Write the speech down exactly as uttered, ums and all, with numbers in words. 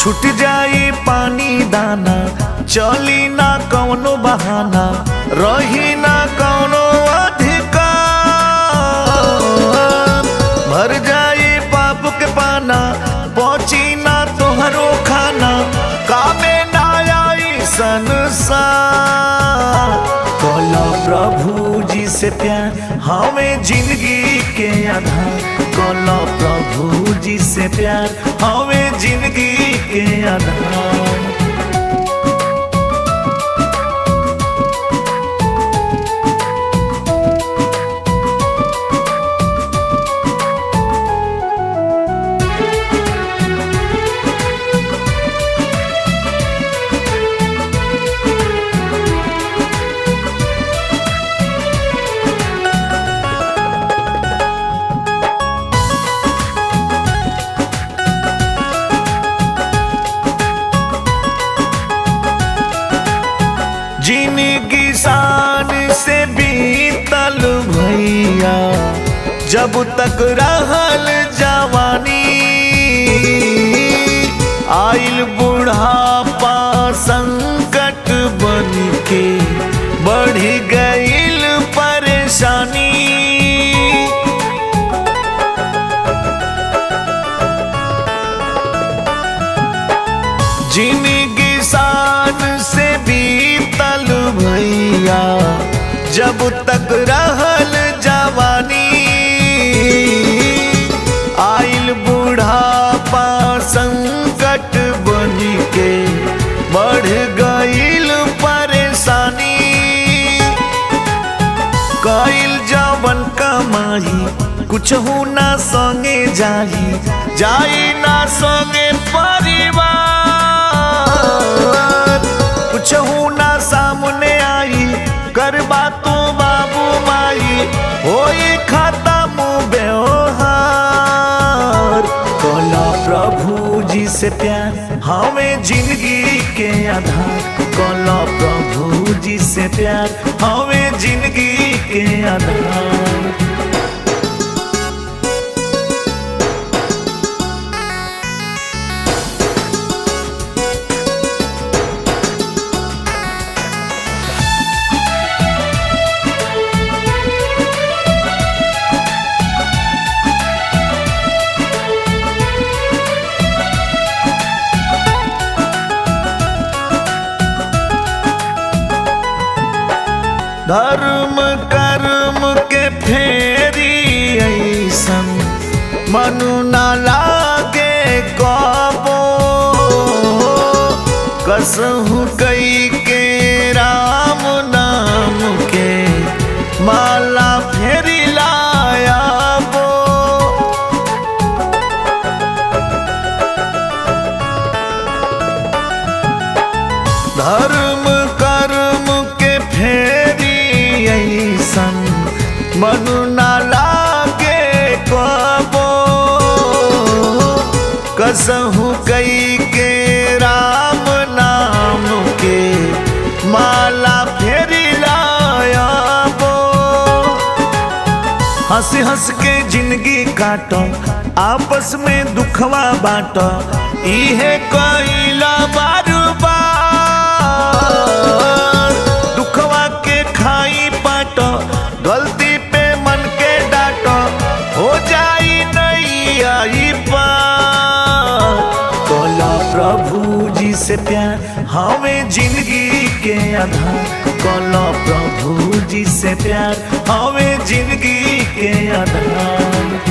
छूट जाए पानी दाना, चली ना कौनो बहाना, रही ना कौनो अधिकार। भर जाए पाप के पाना, पहुँची ना तोहरो खाना, कामे ना आई संसार। काला प्रभु जी से प्यार हमें जिंदगी के आधार। काला प्रभु जी से प्यार हमें जिंदगी के आधार। जिनगी शान से बीतल भैया, जब तक रहल जवानी, आइल बुढ़ापा संकट बन के बढ़ गइल परेशानी। जिनगी शान से भैया, जब तक रहल जवानी, आइल बुढ़ापा संकट बन के बढ़ गइल परेशानी। कइल जवन कमाई, कुछ हो ना संगे जाई, जाई ना संगे परिवार। कुछ हो ना सामने आई, कर बातों बाबू माई, होई खाता मुँह व्यवहार। काला प्रभु जी से प्यार हमें जिंदगी के आधार। काला प्रभु जी से प्यार हमें जिंदगी के आधार। धर्म कर्म के फेरी ऐसन मनु ना लागे कबो, कसहु कई के राम नाम के माला फेरी लाया बो। धर्म कर्म के फेरी मनु ना लागे कबो, कसहु कई के राम नाम के माला फेरी लायाबो। हंस हंस के जिंदगी काटो, आपस में दुखवा बाँटो, इहे कइला बार बार। दुखवा के खाई पाटो, गलती से प्यार हमें जिंदगी के आधार। काला प्रभु जी से प्यार हमें जिंदगी के आधार।